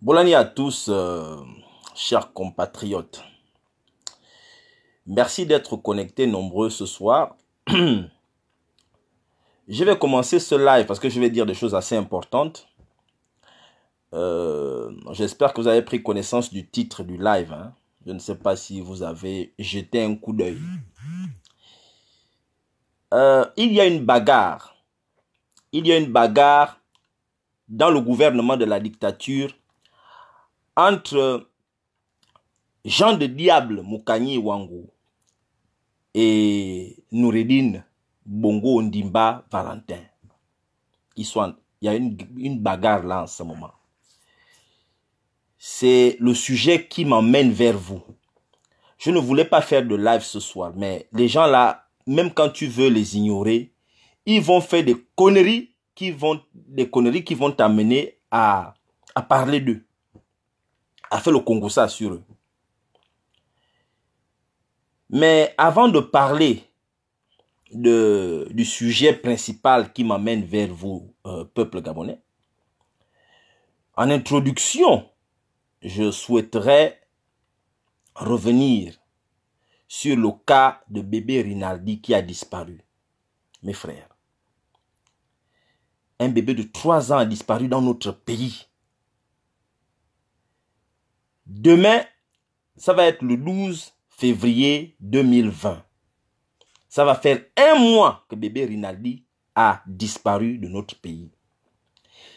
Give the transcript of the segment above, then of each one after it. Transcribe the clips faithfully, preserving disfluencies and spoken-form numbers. Bonne à tous, euh, chers compatriotes. Merci d'être connectés nombreux ce soir. Je vais commencer ce live parce que je vais dire des choses assez importantes. Euh, J'espère que vous avez pris connaissance du titre du live. Hein. Je ne sais pas si vous avez jeté un coup d'œil. Euh, il y a une bagarre. Il y a une bagarre dans le gouvernement de la dictature entre Jean de Diable Moukagni Wango et Nourredine Bongo Ndimba Valentin. Ils sont, il y a une, une bagarre là en ce moment. C'est le sujet qui m'emmène vers vous. Je ne voulais pas faire de live ce soir, mais les gens là, même quand tu veux les ignorer, ils vont faire des conneries qui vont, des conneries qui vont t'amener à, à parler d'eux. A fait le Congo ça sur eux. Mais avant de parler de, du sujet principal qui m'amène vers vous, euh, peuple gabonais, en introduction, je souhaiterais revenir sur le cas de bébé Rinaldi qui a disparu. Mes frères, un bébé de trois ans a disparu dans notre pays. Demain, ça va être le douze février deux mille vingt. Ça va faire un mois que bébé Rinaldi a disparu de notre pays.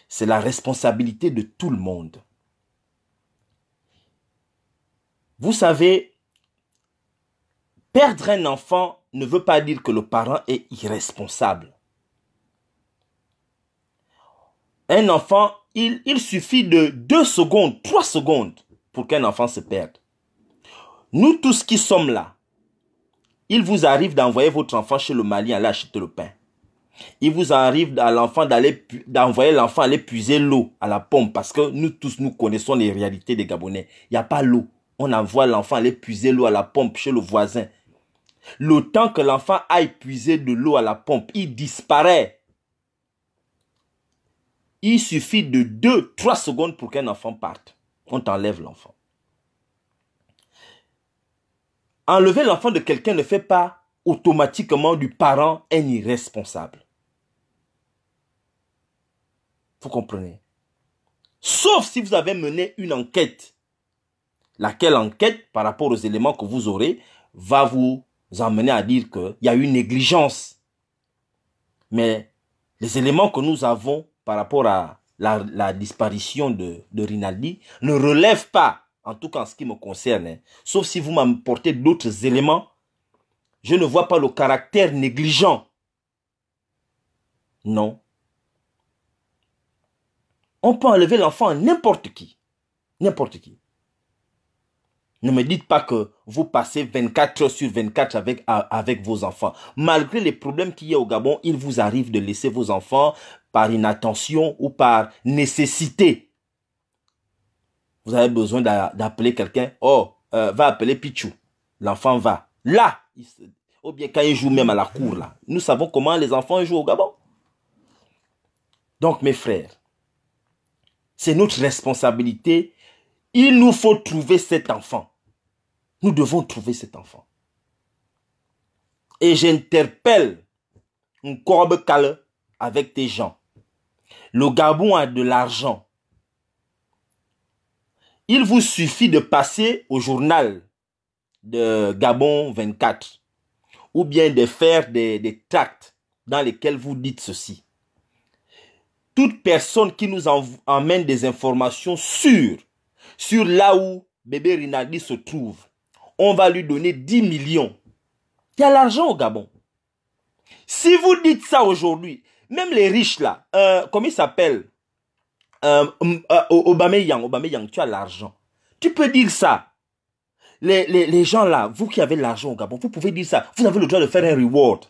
C'est la responsabilité de tout le monde. Vous savez, perdre un enfant ne veut pas dire que le parent est irresponsable. Un enfant, il, il suffit de deux secondes, trois secondes. Pour qu'un enfant se perde. Nous tous qui sommes là, il vous arrive d'envoyer votre enfant chez le Mali aller acheter le pain. Il vous arrive à l'enfant d'aller d'envoyer l'enfant aller puiser l'eau à la pompe parce que nous tous nous connaissons les réalités des Gabonais. Il n'y a pas l'eau. On envoie l'enfant aller puiser l'eau à la pompe chez le voisin. Le temps que l'enfant aille puiser de l'eau à la pompe, il disparaît. Il suffit de deux à trois secondes pour qu'un enfant parte. On t'enlève l'enfant. Enlever l'enfant de quelqu'un ne fait pas automatiquement du parent un irresponsable. Vous comprenez? Sauf si vous avez mené une enquête. Laquelle enquête, par rapport aux éléments que vous aurez, va vous amener à dire qu'il y a eu négligence. Mais les éléments que nous avons par rapport à La, la disparition de, de Rinaldi ne relève pas, en tout cas en ce qui me concerne, hein, sauf si vous m'apportez d'autres éléments, je ne vois pas le caractère négligent. Non. On peut enlever l'enfant à n'importe qui. N'importe qui. Ne me dites pas que vous passez vingt-quatre heures sur vingt-quatre avec, avec vos enfants. Malgré les problèmes qu'il y a au Gabon, il vous arrive de laisser vos enfants par inattention ou par nécessité. Vous avez besoin d'appeler quelqu'un. Oh, euh, va appeler Pichou. L'enfant va. Là, il se... ou bien quand il joue même à la cour, là. Nous savons comment les enfants jouent au Gabon. Donc, mes frères, c'est notre responsabilité. Il nous faut trouver cet enfant. Nous devons trouver cet enfant. Et j'interpelle un corbe calme avec tes gens. Le Gabon a de l'argent. Il vous suffit de passer au journal de Gabon vingt-quatre ou bien de faire des, des tracts dans lesquels vous dites ceci. Toute personne qui nous emmène des informations sûres sur là où bébé Rinaldi se trouve, on va lui donner dix millions. Il y a l'argent au Gabon. Si vous dites ça aujourd'hui, même les riches là, euh, comment il s'appelle euh, euh, Obame Yang, Obame Yang, tu as l'argent. Tu peux dire ça. Les, les, les gens là, vous qui avez l'argent au Gabon, vous pouvez dire ça. Vous avez le droit de faire un reward.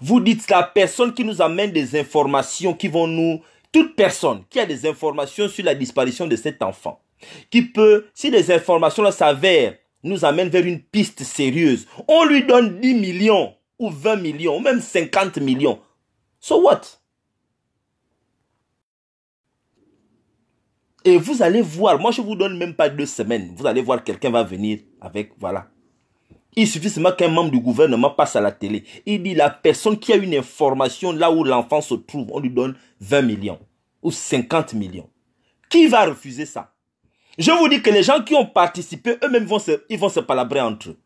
Vous dites la personne qui nous amène des informations qui vont nous... Toute personne qui a des informations sur la disparition de cet enfant, qui peut, si les informations là s'avèrent, nous amènent vers une piste sérieuse, on lui donne dix millions ou vingt millions ou même cinquante millions. So what? Et vous allez voir, moi je ne vous donne même pas deux semaines, vous allez voir quelqu'un va venir avec, voilà. Il suffit seulement qu'un membre du gouvernement passe à la télé. Il dit, la personne qui a une information là où l'enfant se trouve, on lui donne vingt millions ou cinquante millions. Qui va refuser ça? Je vous dis que les gens qui ont participé, eux-mêmes, vont se, ils vont se palabrer entre eux.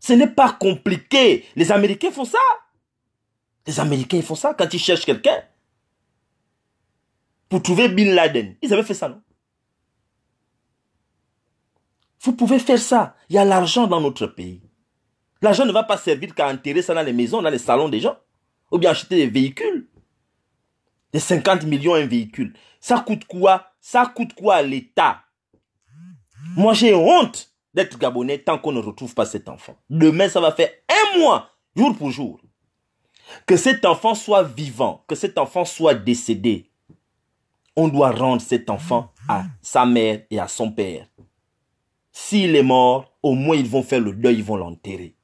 Ce n'est pas compliqué. Les Américains font ça. Les Américains font ça quand ils cherchent quelqu'un. Pour trouver Bin Laden. Ils avaient fait ça, non? Vous pouvez faire ça. Il y a l'argent dans notre pays. L'argent ne va pas servir qu'à enterrer ça dans les maisons, dans les salons des gens. Ou bien acheter des véhicules. Des cinquante millions un véhicule. Ça coûte quoi? Ça coûte quoi à l'État? Moi, j'ai honte d'être Gabonais tant qu'on ne retrouve pas cet enfant. Demain, ça va faire un mois, jour pour jour. Que cet enfant soit vivant, que cet enfant soit décédé. On doit rendre cet enfant à sa mère et à son père. S'il est mort, au moins ils vont faire le deuil, ils vont l'enterrer.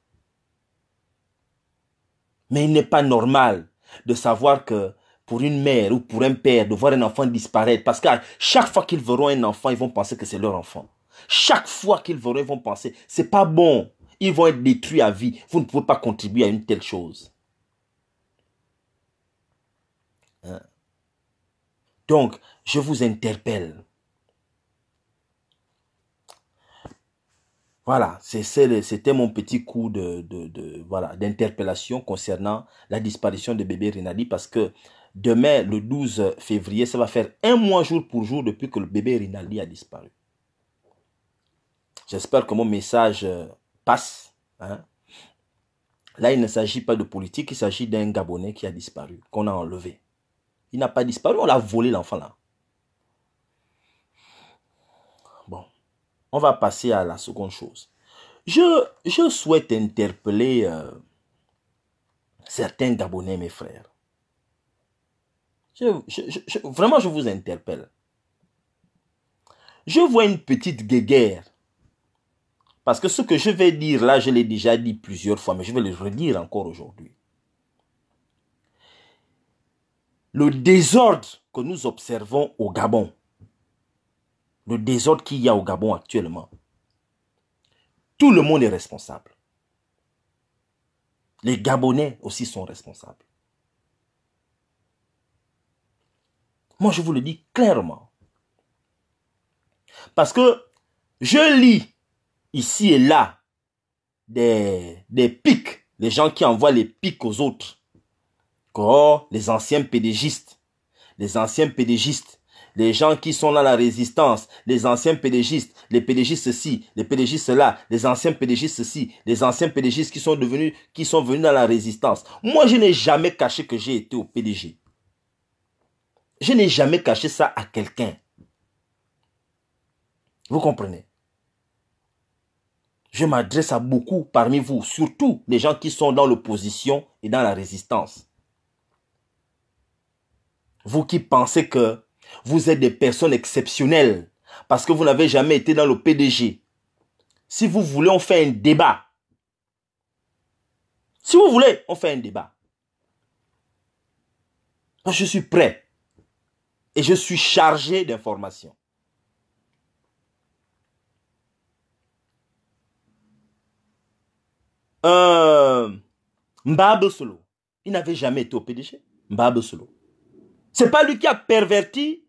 Mais il n'est pas normal de savoir que pour une mère ou pour un père, de voir un enfant disparaître. Parce qu'à chaque fois qu'ils verront un enfant, ils vont penser que c'est leur enfant. Chaque fois qu'ils verront, ils vont penser, c'est pas bon. Ils vont être détruits à vie. Vous ne pouvez pas contribuer à une telle chose. Hein? Donc, je vous interpelle. Voilà, c'était mon petit coup de, de, de, voilà, d'interpellation concernant la disparition de bébé Rinaldi. Parce que demain, le douze février, ça va faire un mois jour pour jour depuis que le bébé Rinaldi a disparu. J'espère que mon message passe. Hein? Là, il ne s'agit pas de politique, il s'agit d'un Gabonais qui a disparu, qu'on a enlevé. Il n'a pas disparu, on l'a volé l'enfant là. Bon, on va passer à la seconde chose. Je, je souhaite interpeller euh, certains Gabonais, mes frères. Je, je, je, je, vraiment, je vous interpelle. Je vois une petite guéguerre. Parce que ce que je vais dire là, je l'ai déjà dit plusieurs fois, mais je vais le redire encore aujourd'hui. Le désordre que nous observons au Gabon, le désordre qu'il y a au Gabon actuellement, tout le monde est responsable. Les Gabonais aussi sont responsables. Moi, je vous le dis clairement. Parce que je lis ici et là des, des pics, les gens qui envoient les pics aux autres. Oh, les anciens pédégistes, les anciens pédégistes, les gens qui sont là à la résistance, les anciens pédégistes, les pédégistes ceci, les pédégistes cela, les anciens pédégistes ceci, les anciens pédégistes qui sont devenus, qui sont venus dans la résistance. Moi, je n'ai jamais caché que j'ai été au P D G. Je n'ai jamais caché ça à quelqu'un. Vous comprenez? Je m'adresse à beaucoup parmi vous, surtout les gens qui sont dans l'opposition et dans la résistance. Vous qui pensez que vous êtes des personnes exceptionnelles parce que vous n'avez jamais été dans le P D G. Si vous voulez, on fait un débat. Si vous voulez, on fait un débat. Moi, je suis prêt et je suis chargé d'informations. Euh, Mba Abessole, il n'avait jamais été au P D G. Mba Abessole. C'est pas lui qui a perverti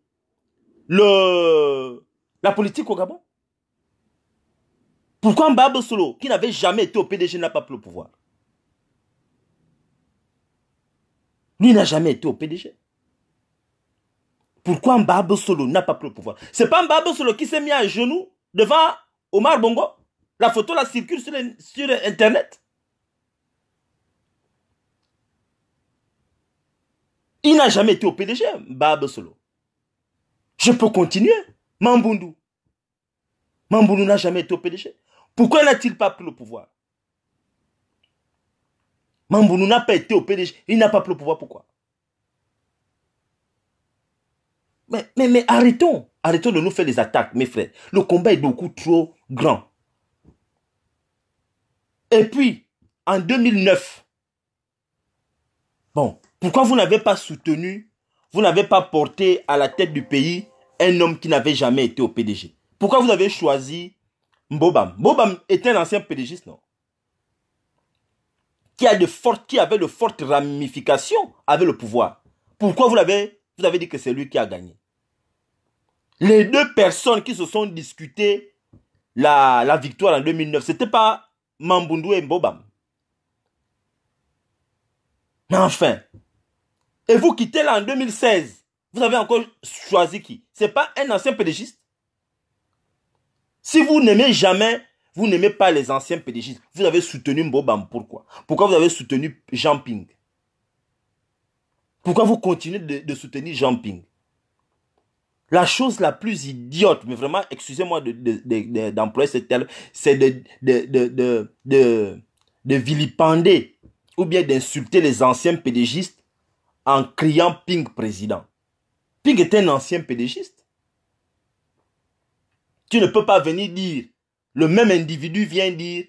le, la politique au Gabon? Pourquoi Mba Abessole, qui n'avait jamais été au P D G, n'a pas pris le pouvoir? Lui n'a jamais été au P D G. Pourquoi Mba Abessole n'a pas pris le pouvoir? C'est pas Mba Abessole qui s'est mis à genoux devant Omar Bongo? La photo la circule sur, les, sur Internet? Il n'a jamais été au P D G, Mba Abessole. Je peux continuer. Mamboundou. Mamboundou n'a jamais été au P D G. Pourquoi n'a-t-il pas pris le pouvoir? Mamboundou n'a pas été au P D G. Il n'a pas pris le pouvoir. Pourquoi? Mais, mais, mais arrêtons. Arrêtons de nous faire des attaques, mes frères. Le combat est beaucoup trop grand. Et puis, en deux mille neuf, bon, pourquoi vous n'avez pas soutenu, vous n'avez pas porté à la tête du pays un homme qui n'avait jamais été au P D G. Pourquoi vous avez choisi Mba Obame? Mba Obame était un ancien P D G, non? Qui, a de fortes, qui avait de fortes ramifications avec le pouvoir. Pourquoi vous l'avez vous avez dit que c'est lui qui a gagné? Les deux personnes qui se sont discutées la, la victoire en deux mille neuf, ce n'était pas Mamboundou et Mba Obame. Mais enfin, et vous quittez là en deux mille seize, vous avez encore choisi qui? Ce n'est pas un ancien pédégiste. Si vous n'aimez jamais, vous n'aimez pas les anciens pédégistes, vous avez soutenu Mba Obame. Pourquoi? Pourquoi vous avez soutenu Jean-Ping? Pourquoi vous continuez de, de soutenir Jean-Ping? La chose la plus idiote, mais vraiment, excusez-moi d'employer ce terme, c'est de, de, de, de, de, de vilipender ou bien d'insulter les anciens pédégistes en criant Ping président. Ping était un ancien pédégiste. Tu ne peux pas venir dire, le même individu vient dire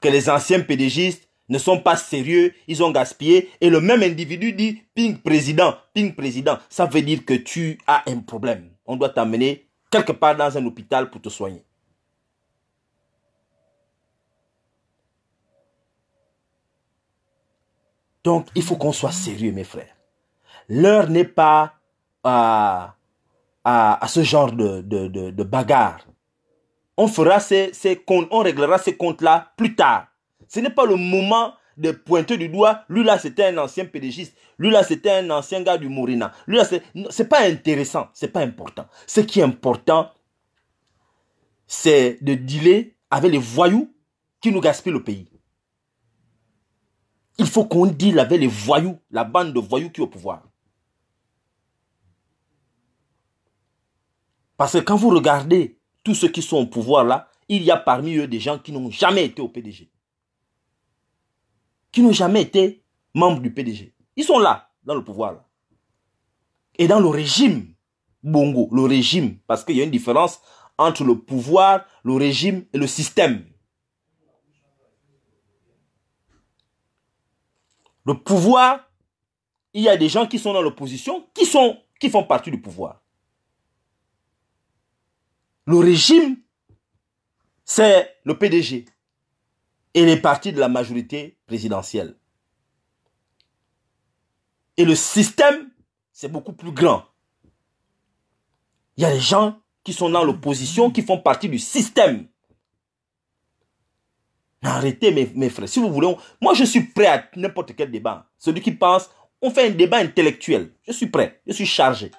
que les anciens pédégistes ne sont pas sérieux, ils ont gaspillé, et le même individu dit Ping président, Ping président. Ça veut dire que tu as un problème. On doit t'amener quelque part dans un hôpital pour te soigner. Donc, il faut qu'on soit sérieux, mes frères. L'heure n'est pas à, à, à ce genre de, de, de, de bagarre. On fera ces, ces comptes, on réglera ces comptes-là plus tard. Ce n'est pas le moment de pointer du doigt. Lui, là, c'était un ancien pédégiste. Lui, là, c'était un ancien gars du Morina. Lui, là, c'est pas intéressant. C'est pas important. Ce qui est important, c'est de dealer avec les voyous qui nous gaspillent le pays. Il faut qu'on deal avec les voyous, la bande de voyous qui est au pouvoir. Parce que quand vous regardez tous ceux qui sont au pouvoir là, il y a parmi eux des gens qui n'ont jamais été au P D G. Qui n'ont jamais été membres du P D G. Ils sont là, dans le pouvoir là. Et dans le régime Bongo, le régime, parce qu'il y a une différence entre le pouvoir, le régime et le système. Le pouvoir, il y a des gens qui sont dans l'opposition, qui, sont, qui font partie du pouvoir. Le régime, c'est le P D G et les partis de la majorité présidentielle. Et le système, c'est beaucoup plus grand. Il y a des gens qui sont dans l'opposition, qui font partie du système. Arrêtez mes, mes frères, si vous voulez, on... moi je suis prêt à n'importe quel débat. Celui qui pense, on fait un débat intellectuel. Je suis prêt, je suis chargé.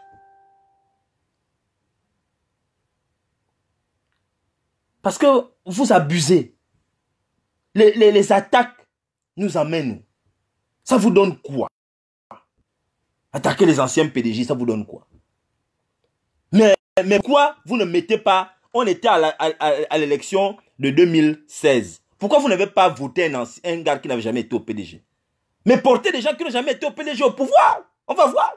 Parce que vous abusez. Les, les, les attaques nous amènent. Ça vous donne quoi? Attaquer les anciens P D G, ça vous donne quoi? Mais, mais pourquoi vous ne mettez pas, on était à l'élection de deux mille seize. Pourquoi vous n'avez pas voté un, ancien, un gars qui n'avait jamais été au P D G? Mais portez des gens qui n'ont jamais été au P D G au pouvoir. On va voir.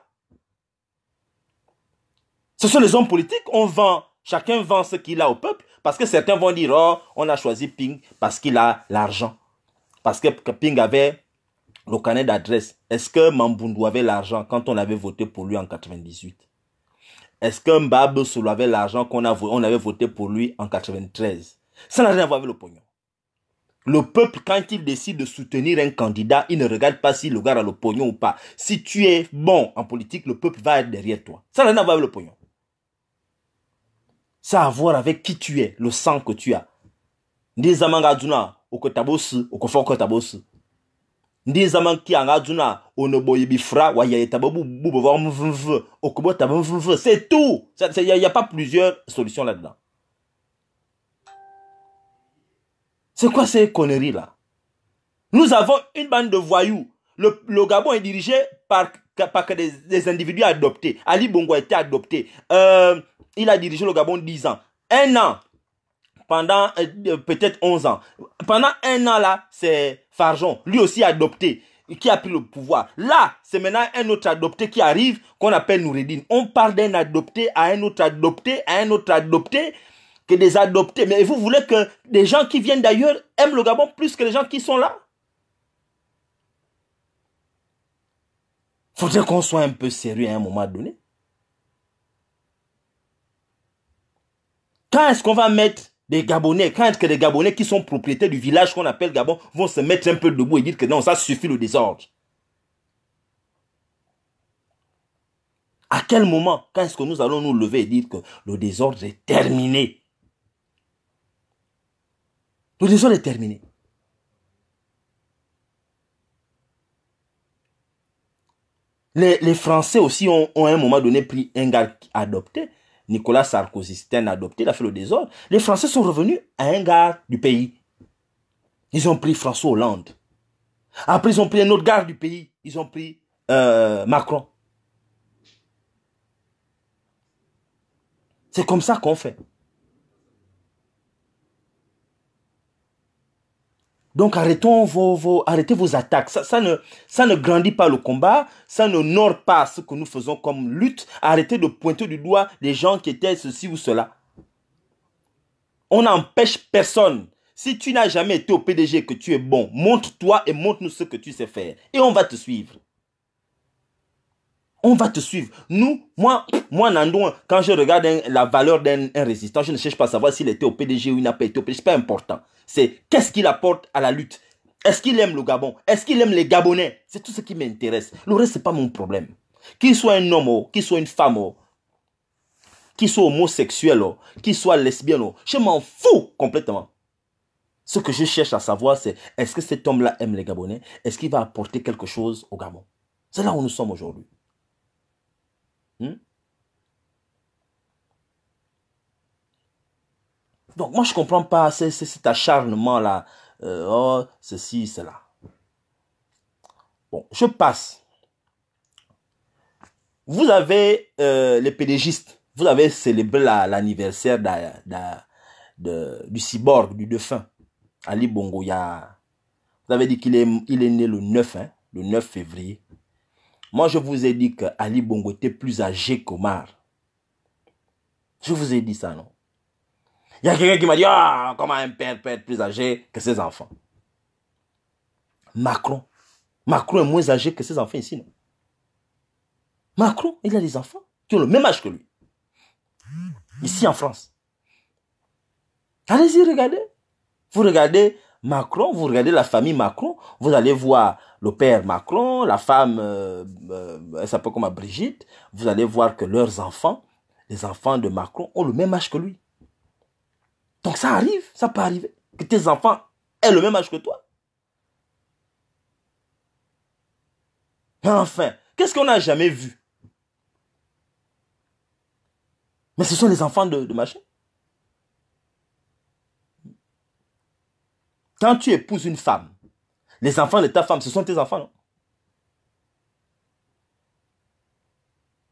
Ce sont les hommes politiques. On vend, chacun vend ce qu'il a au peuple. Parce que certains vont dire, oh, on a choisi Ping parce qu'il a l'argent. Parce que Ping avait le carnet d'adresse. Est-ce que Mamboundou avait l'argent quand on avait voté pour lui en quatre-vingt-dix-huit? Est-ce que Mba Abessole avait l'argent qu'on on avait voté pour lui en quatre-vingt-treize? Ça n'a rien à voir avec le pognon. Le peuple, quand il décide de soutenir un candidat, il ne regarde pas si le gars a le pognon ou pas. Si tu es bon en politique, le peuple va être derrière toi. Ça n'a rien à voir avec le pognon. Ça a à voir avec qui tu es, le sang que tu as. C'est tout. Il n'y a pas plusieurs solutions là-dedans. C'est quoi ces conneries-là? Nous avons une bande de voyous. Le, le Gabon est dirigé par, par des, des individus adoptés. Ali Bongo a été adopté. Euh, il a dirigé le Gabon dix ans. Un an, pendant euh, peut-être onze ans. Pendant un an, là, c'est Fargeon, lui aussi adopté, qui a pris le pouvoir. Là, c'est maintenant un autre adopté qui arrive, qu'on appelle Nourredine. On parle d'un adopté à un autre adopté, à un autre adopté, que des adoptés. Mais vous voulez que des gens qui viennent d'ailleurs aiment le Gabon plus que les gens qui sont là? Faudrait qu'on soit un peu sérieux à un moment donné. Quand est-ce qu'on va mettre des Gabonais, quand est-ce que les Gabonais qui sont propriétaires du village qu'on appelle Gabon vont se mettre un peu debout et dire que non, ça suffit le désordre? À quel moment, quand est-ce que nous allons nous lever et dire que le désordre est terminé? Le désordre est terminé. Les, les Français aussi ont, ont à un moment donné pris un gars adopté. Nicolas Sarkozy, c'était un adopté, il a fait le désordre. Les Français sont revenus à un gars du pays. Ils ont pris François Hollande. Après, ils ont pris un autre gars du pays. Ils ont pris euh, Macron. C'est comme ça qu'on fait. Donc arrêtons vos, vos, arrêtez vos attaques. Ça, ça, ne, ça ne grandit pas le combat. Ça n'honore pas ce que nous faisons comme lutte. Arrêtez de pointer du doigt des gens qui étaient ceci ou cela. On n'empêche personne. Si tu n'as jamais été au P D G et que tu es bon, montre-toi et montre-nous ce que tu sais faire. Et on va te suivre. On va te suivre. Nous, moi, moi, Nandon, quand je regarde un, la valeur d'un résistant, je ne cherche pas à savoir s'il était au P D G ou il n'a pas été au P D G. Ce n'est pas important. C'est qu'est-ce qu'il apporte à la lutte. Est-ce qu'il aime le Gabon? Est-ce qu'il aime les Gabonais? C'est tout ce qui m'intéresse. Le reste, ce n'est pas mon problème. Qu'il soit un homme, qu'il soit une femme, qu'il soit homosexuel, qu'il soit lesbienne, je m'en fous complètement. Ce que je cherche à savoir, c'est est-ce que cet homme-là aime les Gabonais? Est-ce qu'il va apporter quelque chose au Gabon? C'est là où nous sommes aujourd'hui. Hmm? Donc moi je comprends pas c'est, c'est, cet acharnement là, euh, oh, ceci, cela. Bon, je passe. Vous avez euh, les pédégistes, vous avez célébré la, l'anniversaire de, de, de, du cyborg, du défunt Ali Bongo. Ya, vous avez dit qu'il est, il est né le neuf, hein, le neuf février. Moi, je vous ai dit que Ali Bongo était plus âgé qu'Omar. Je vous ai dit ça, non? Il y a quelqu'un qui m'a dit, ah, oh, comment un père peut être plus âgé que ses enfants? Macron. Macron est moins âgé que ses enfants ici, non? Macron, il a des enfants qui ont le même âge que lui. Ici, en France. Allez-y, regardez. Vous regardez Macron, vous regardez la famille Macron, vous allez voir le père Macron, la femme, euh, euh, elle s'appelle comme Brigitte, vous allez voir que leurs enfants, les enfants de Macron, ont le même âge que lui. Donc ça arrive, ça peut arriver, que tes enfants aient le même âge que toi. Mais enfin, qu'est-ce qu'on n'a jamais vu? Mais ce sont les enfants de, de machin. Quand tu épouses une femme, les enfants de ta femme, ce sont tes enfants, non?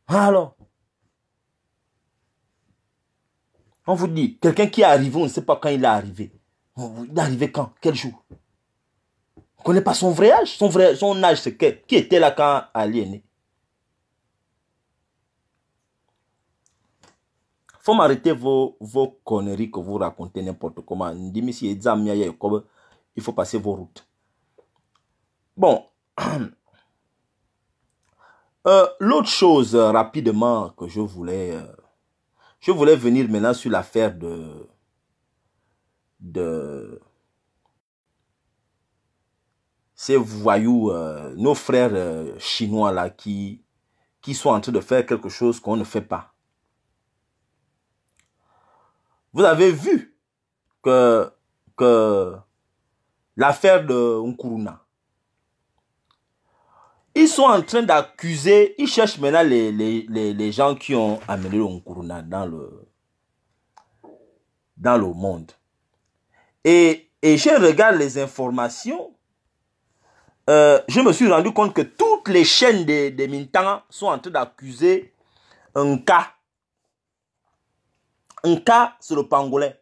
Alors, on vous dit, quelqu'un qui est arrivé, on ne sait pas quand il est arrivé. Il est arrivé quand? Quel jour? On ne connaît pas son vrai âge. Son vrai, son âge, c'est quel? Qui était là quand Ali est né? Il faut m'arrêter vos, vos conneries que vous racontez n'importe comment. Il faut passer vos routes. Bon, euh, l'autre chose euh, rapidement que je voulais, euh, je voulais venir maintenant sur l'affaire de, de ces voyous, euh, nos frères euh, chinois là qui, qui sont en train de faire quelque chose qu'on ne fait pas. Vous avez vu que, que l'affaire de Nkuruna. Ils sont en train d'accuser, ils cherchent maintenant les, les, les, les gens qui ont amené le Nkuruna dans le, dans le monde. Et, et je regarde les informations, euh, je me suis rendu compte que toutes les chaînes des, des Mintang sont en train d'accuser un cas. Un cas, c'est le pangolin.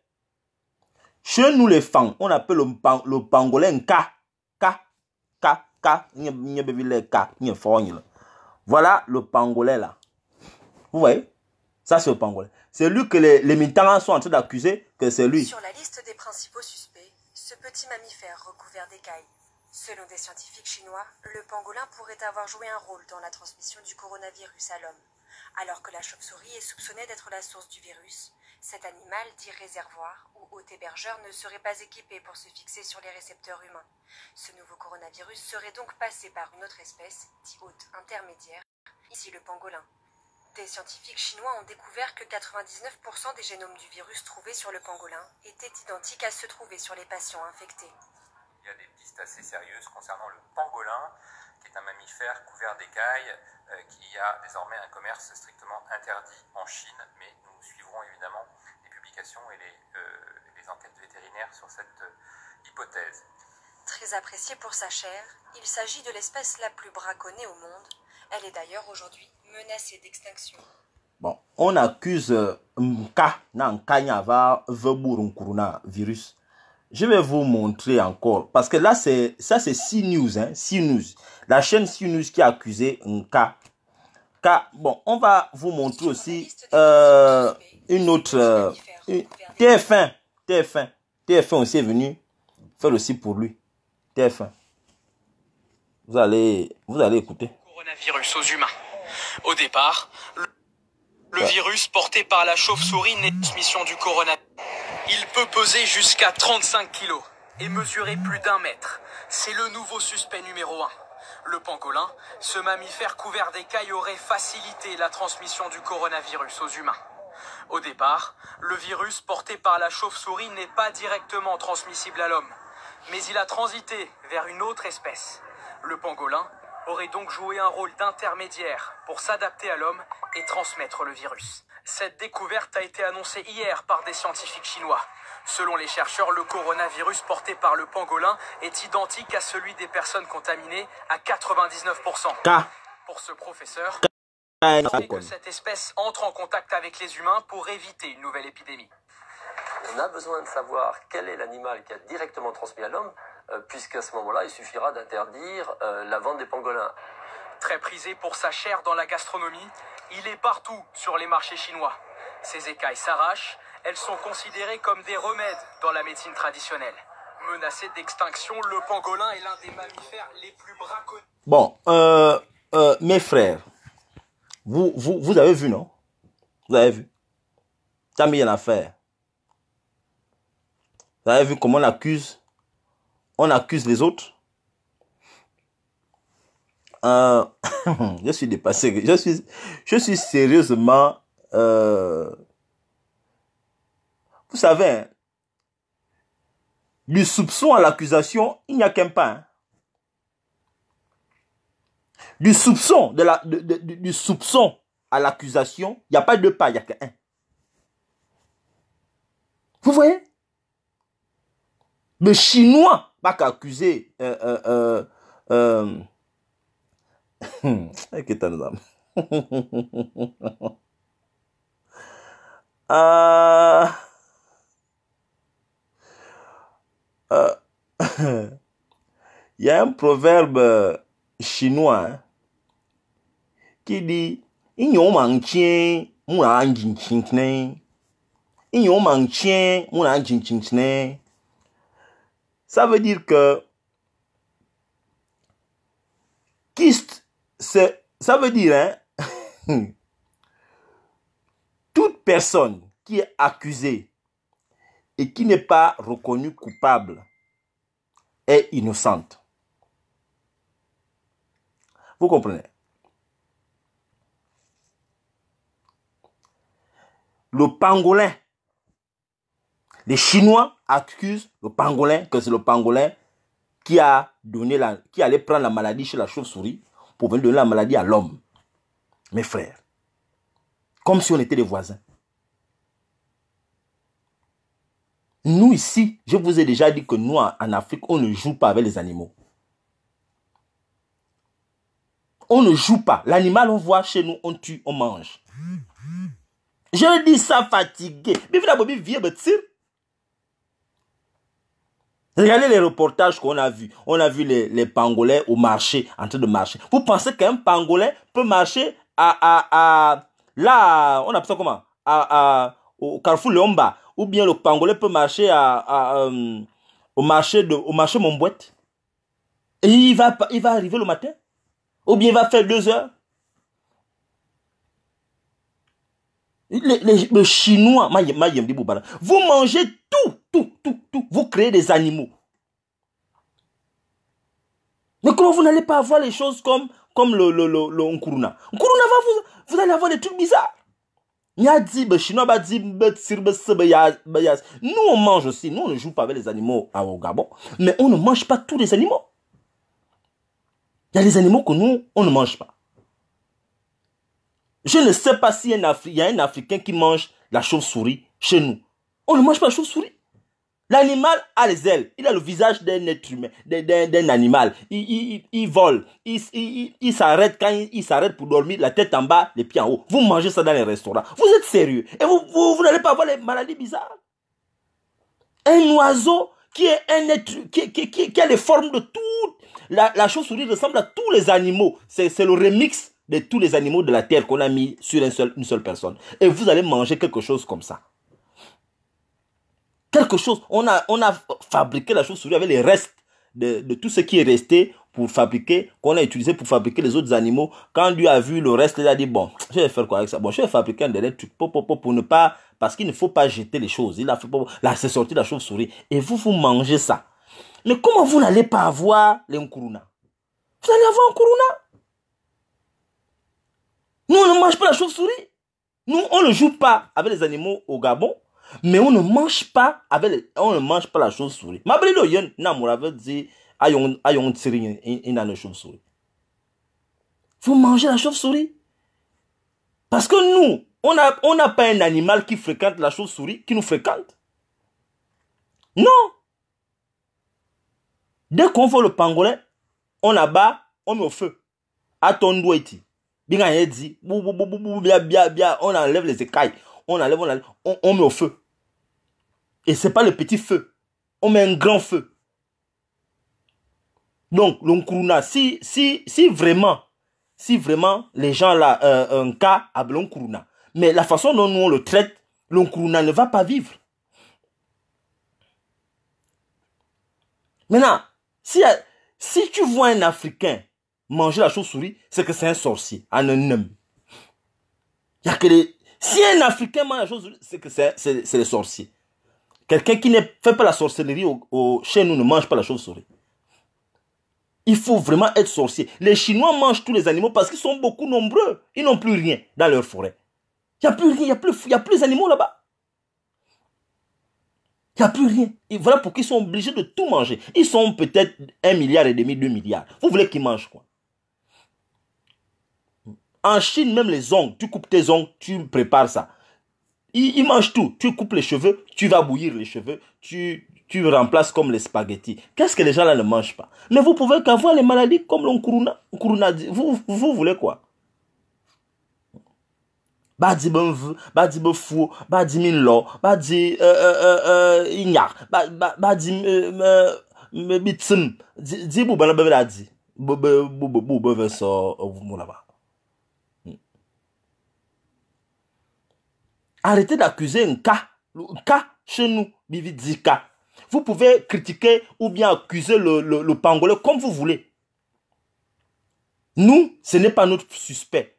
Chez nous les Fang, on appelle le, pan, le pangolin un cas. Cas, cas. Voilà le pangolais là. Vous voyez? Ça c'est le pangolais. C'est lui que les, les militants sont en train d'accuser que c'est lui. Sur la liste des principaux suspects, ce petit mammifère recouvert d'écailles. Selon des scientifiques chinois, le pangolin pourrait avoir joué un rôle dans la transmission du coronavirus à l'homme. Alors que la chauve-souris est soupçonnée d'être la source du virus, cet animal dit réservoir ou hôte hébergeur ne serait pas équipé pour se fixer sur les récepteurs humains. Ce nouveau coronavirus serait donc passé par une autre espèce, dit hôte intermédiaire, ici le pangolin. Des scientifiques chinois ont découvert que quatre-vingt-dix-neuf pour cent des génomes du virus trouvés sur le pangolin étaient identiques à ceux trouvés sur les patients infectés. Il y a des pistes assez sérieuses concernant le pangolin, qui est un mammifère couvert d'écailles, euh, qui a désormais un commerce strictement interdit en Chine, mais nous suivrons évidemment les publications et les, euh, les enquêtes vétérinaires sur cette euh, hypothèse. Très apprécié pour sa chair, il s'agit de l'espèce la plus braconnée au monde. Elle est d'ailleurs aujourd'hui menacée d'extinction. Bon, on accuse Mka Nankanyava Veburunkuruna virus. Je vais vous montrer encore, parce que là, c'est ça c'est CNews, hein, CNews, la chaîne CNews qui a accusé un cas. Cas. Bon, on va vous montrer aussi euh, une autre, euh, T F un, T F un, T F un aussi est venu faire aussi pour lui, T F un. Vous allez, vous allez écouter. Coronavirus aux humains. Au départ, le, le ouais. virus porté par la chauve-souris n'est transmission du coronavirus. Il peut peser jusqu'à trente-cinq kilos et mesurer plus d'un mètre. C'est le nouveau suspect numéro un. Le pangolin, ce mammifère couvert d'écailles, aurait facilité la transmission du coronavirus aux humains. Au départ, le virus porté par la chauve-souris n'est pas directement transmissible à l'homme. Mais il a transité vers une autre espèce. Le pangolin aurait donc joué un rôle d'intermédiaire pour s'adapter à l'homme et transmettre le virus. Cette découverte a été annoncée hier par des scientifiques chinois. Selon les chercheurs, le coronavirus porté par le pangolin est identique à celui des personnes contaminées à quatre-vingt-dix-neuf pour cent. Pour ce professeur, il faut que cette espèce entre en contact avec les humains pour éviter une nouvelle épidémie. On a besoin de savoir quel est l'animal qui a directement transmis à l'homme, euh, puisqu'à ce moment-là, il suffira d'interdire euh, la vente des pangolins. Très prisé pour sa chair dans la gastronomie, il est partout sur les marchés chinois. Ses écailles s'arrachent, elles sont considérées comme des remèdes dans la médecine traditionnelle. Menacé d'extinction, le pangolin est l'un des mammifères les plus braconnés. Bon, euh, euh, mes frères, vous, vous, vous avez vu, non? Vous avez vu? T'as mis une affaire. Vous avez vu comment on accuse, on accuse les autres. Euh, je suis dépassé. Je suis, je suis sérieusement... Euh, vous savez, du soupçon à l'accusation, il n'y a qu'un pas. Hein. Du soupçon de la, de, de, du soupçon à l'accusation, il n'y a pas deux pas, il n'y a qu'un. Vous voyez? Le Chinois va qu'accuser euh, euh, euh, euh, euh, euh, il y a un proverbe chinois hein, qui dit il y a un chien, il y a un chien, il y a un chien, il y a un chien. Ça veut dire que Kist c'est, ça veut dire, hein, toute personne qui est accusée et qui n'est pas reconnue coupable est innocente. Vous comprenez? Le pangolin, les Chinois accusent le pangolin, que c'est le pangolin qui a donné la, qui allait prendre la maladie chez la chauve-souris, pour venir donner la maladie à l'homme. Mes frères, comme si on était des voisins. Nous ici, je vous ai déjà dit que nous, en Afrique, on ne joue pas avec les animaux. On ne joue pas. L'animal, on voit chez nous, on tue, on mange. Je dis ça fatigué. Regardez les reportages qu'on a vus. On a vu les, les pangolais au marché, en train de marcher. Vous pensez qu'un pangolais peut marcher à, à, à là, on appelle ça comment, à, à, au Carrefour Lemboumba, ou bien le pangolais peut marcher à, à, euh, au marché de, au marché Mombouette. Et il va, il va arriver le matin, ou bien il va faire deux heures. Les, les, les Chinois, vous mangez tout, tout, tout, tout. Vous créez des animaux. Mais comment vous n'allez pas avoir les choses comme, comme le, le, le, le Nkuruna? Nkuruna va vous, vous allez avoir des trucs bizarres. Nous, on mange aussi. Nous, on ne joue pas avec les animaux au Gabon. Mais on ne mange pas tous les animaux. Il y a des animaux que nous, on ne mange pas. Je ne sais pas s'il y a un Africain qui mange la chauve-souris chez nous. On ne mange pas la chauve-souris. L'animal a les ailes. Il a le visage d'un être humain, d'un animal. Il, il, il vole. Il, il, il s'arrête quand il, il s'arrête pour dormir, la tête en bas, les pieds en haut. Vous mangez ça dans les restaurants. Vous êtes sérieux. Et vous, vous, vous n'allez pas avoir les maladies bizarres. Un oiseau qui est un être, qui, qui, qui, qui a les formes de tout. La, la chauve-souris ressemble à tous les animaux. C'est le remix de tous les animaux de la terre qu'on a mis sur une seule, une seule personne. Et vous allez manger quelque chose comme ça. Quelque chose, on a, on a fabriqué la chauve-souris avec les restes de, de tout ce qui est resté pour fabriquer, qu'on a utilisé pour fabriquer les autres animaux. Quand Dieu a vu le reste, il a dit, bon, je vais faire quoi avec ça? Bon, je vais fabriquer un dernier truc pour, pour, pour, pour ne pas, parce qu'il ne faut pas jeter les choses. Il a fait, là, c'est sorti la chauve-souris. Et vous, vous mangez ça. Mais comment vous n'allez pas avoir les Nkuruna? Vous allez avoir Nkuruna? Nous, on ne mange pas la chauve-souris. Nous, on ne joue pas avec les animaux au Gabon. Mais on ne mange pas avec les, on ne mange pas la chauve-souris. Ma belle Loyen, Namourave dit, ayon, ayon, tirin, in, in, chauve-souris. Vous mangez la chauve-souris? Parce que nous, on n'a, on n'a pas un animal qui fréquente la chauve-souris, qui nous fréquente. Non. Dès qu'on voit le pangolin, on abat, on met au feu. À ton douaiti. Bien, il dit, bou, bou, bou, bou, bia, bia, bia, on enlève les écailles. On enlève, on enlève, on, on met au feu. Et ce n'est pas le petit feu. On met un grand feu. Donc, l'Nkuruna, si, si, si vraiment, si vraiment les gens là, euh, un cas, à l'Nkuruna. Mais la façon dont nous on le traite, l'Nkuruna ne va pas vivre. Maintenant, si, si tu vois un Africain manger la chauve-souris, c'est que c'est un sorcier, un homme. Il y a que les... Si un Africain mange la chauve-souris, c'est que c'est le sorcier. Quelqu'un qui ne fait pas la sorcellerie au, au, chez nous ne mange pas la chauve-souris. Il faut vraiment être sorcier. Les Chinois mangent tous les animaux parce qu'ils sont beaucoup nombreux. Ils n'ont plus rien dans leur forêt. Il n'y a plus rien, il n'y a plus, il n'y a plus d'animaux là-bas. Il n'y a plus rien. Et voilà pourquoi ils sont obligés de tout manger. Ils sont peut-être un milliard et demi, deux milliards. Vous voulez qu'ils mangent quoi? En Chine, même les ongles, tu coupes tes ongles, tu prépares ça. Ils, ils mangent tout. Tu coupes les cheveux, tu vas bouillir les cheveux, tu, tu remplaces comme les spaghettis. Qu'est-ce que les gens là ne mangent pas? Mais vous pouvez qu'avoir les maladies comme l'Nkuruna. Vous, vous voulez quoi? Badi benvu, badi befu, badi minlo, badi ignar, badi bitsum, di boubana bevadi, boubou beveso moulaba. Arrêtez d'accuser un cas. Un cas chez nous, Bividika. Vous pouvez critiquer ou bien accuser le, le, le pangolais comme vous voulez. Nous, ce n'est pas notre suspect.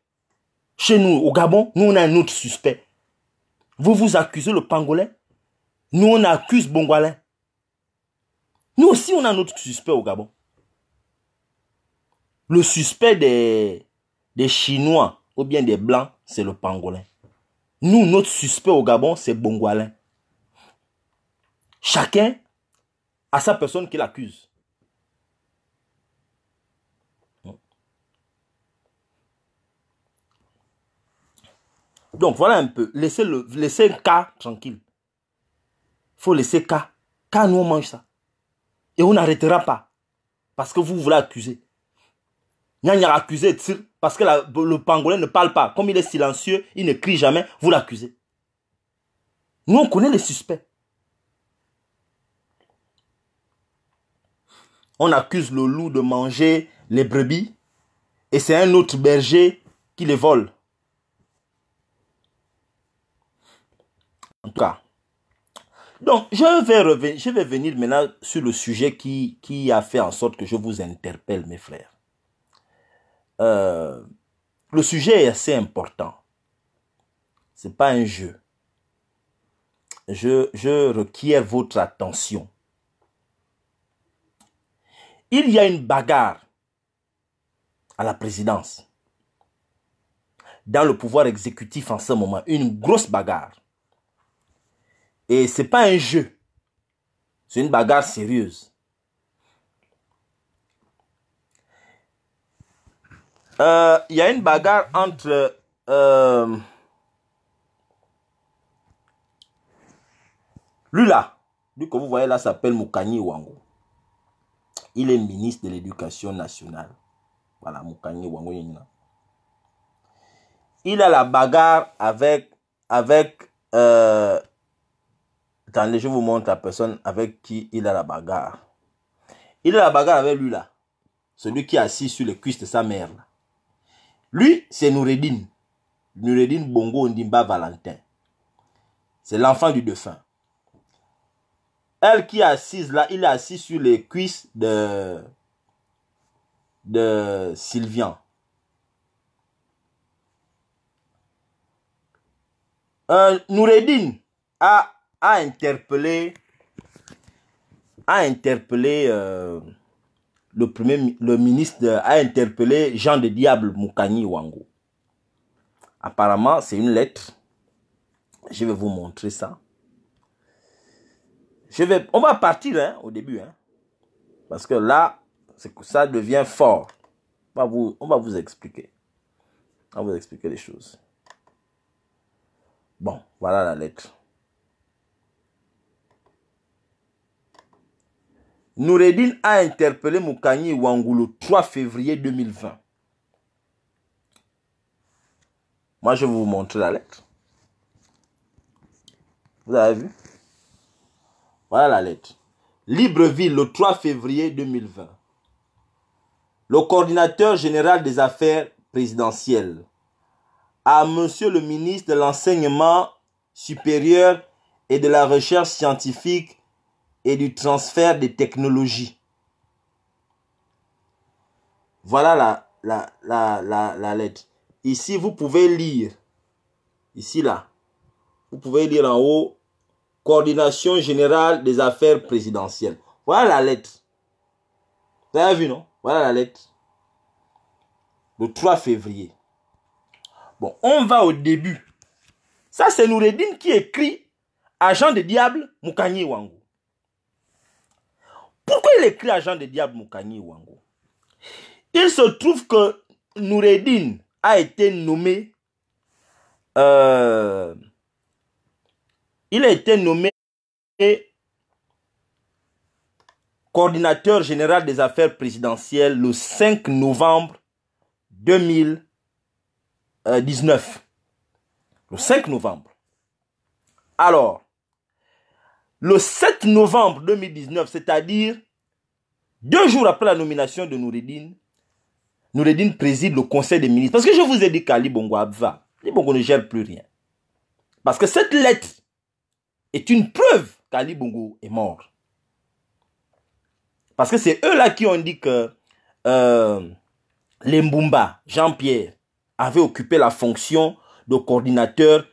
Chez nous, au Gabon, nous, on a un autre suspect. Vous vous accusez le pangolais. Nous, on accuse Bongoalais. Nous aussi, on a un autre suspect au Gabon. Le suspect des, des Chinois ou bien des Blancs, c'est le pangolais. Nous, notre suspect au Gabon, c'est Bongoalais. Chacun a sa personne qui l'accuse. Donc, voilà un peu. Laissez le, laissez K tranquille. Il faut laisser K. K, nous, on mange ça. Et on n'arrêtera pas. Parce que vous voulez accuser. Nyanya accusé de tir. Parce que la, le pangolin ne parle pas. Comme il est silencieux, il ne crie jamais, vous l'accusez. Nous, on connaît les suspects. On accuse le loup de manger les brebis. Et c'est un autre berger qui les vole. En tout cas. Donc, je vais, revenir, je vais venir maintenant sur le sujet qui, qui a fait en sorte que je vous interpelle, mes frères. Euh, le sujet est assez important. Ce n'est pas un jeu. Je, je requiers votre attention. Il y a une bagarre à la présidence, dans le pouvoir exécutif en ce moment, une grosse bagarre. Et ce n'est pas un jeu, c'est une bagarre sérieuse. Il euh, y a une bagarre entre euh, Lula, lui que vous voyez là s'appelle Moukagni Wango. Il est ministre de l'Éducation nationale. Voilà, Moukagni Wango. Il a la bagarre avec, avec euh, attendez, je vous montre la personne avec qui il a la bagarre. Il a la bagarre avec Lula, celui qui est assis sur les cuisses de sa mère. Lui, c'est Nourredine. Nourredine Bongo Ndimba Valentin. C'est l'enfant du défunt. Elle qui est assise là, il est assis sur les cuisses de, de Sylvian. Euh, Nourredine a, a interpellé, a interpellé euh, le, premier, le ministre, a interpellé Jean de Diable Moukagni Wango. Apparemment, c'est une lettre. Je vais vous montrer ça. Je vais, on va partir hein, au début. Hein, parce que là, ça devient fort. On va vous, on va vous expliquer. On va vous expliquer les choses. Bon, voilà la lettre. Nourredine a interpellé Moukagni Wango le trois février deux mille vingt. Moi, je vais vous montrer la lettre. Vous avez vu? Voilà la lettre. Libreville, le trois février deux mille vingt. Le coordinateur général des affaires présidentielles à Monsieur le ministre de l'Enseignement supérieur et de la Recherche scientifique et du transfert des technologies. Voilà la, la, la, la, la lettre. Ici, vous pouvez lire. Ici, là. Vous pouvez lire en haut. Coordination générale des affaires présidentielles. Voilà la lettre. Vous avez vu, non? Voilà la lettre. Le trois février. Bon, on va au début. Ça, c'est Nourredine qui écrit à Jean de Diable Moukagni Wango. Pourquoi il écrit à Jean de Diable Moukagni Wango? Il se trouve que Nourredine a été nommé... Euh, il a été nommé coordinateur général des affaires présidentielles le cinq novembre deux mille dix-neuf. Le cinq novembre. Alors, le sept novembre deux mille dix-neuf, c'est-à-dire deux jours après la nomination de Nourredine, Nourredine préside le conseil des ministres. Parce que je vous ai dit qu'Ali Bongo Abva, Ali Bongo ne gère plus rien. Parce que cette lettre est une preuve qu'Ali Bongo est mort. Parce que c'est eux-là qui ont dit que euh, Lemboumba, Jean-Pierre, avait occupé la fonction de coordinateur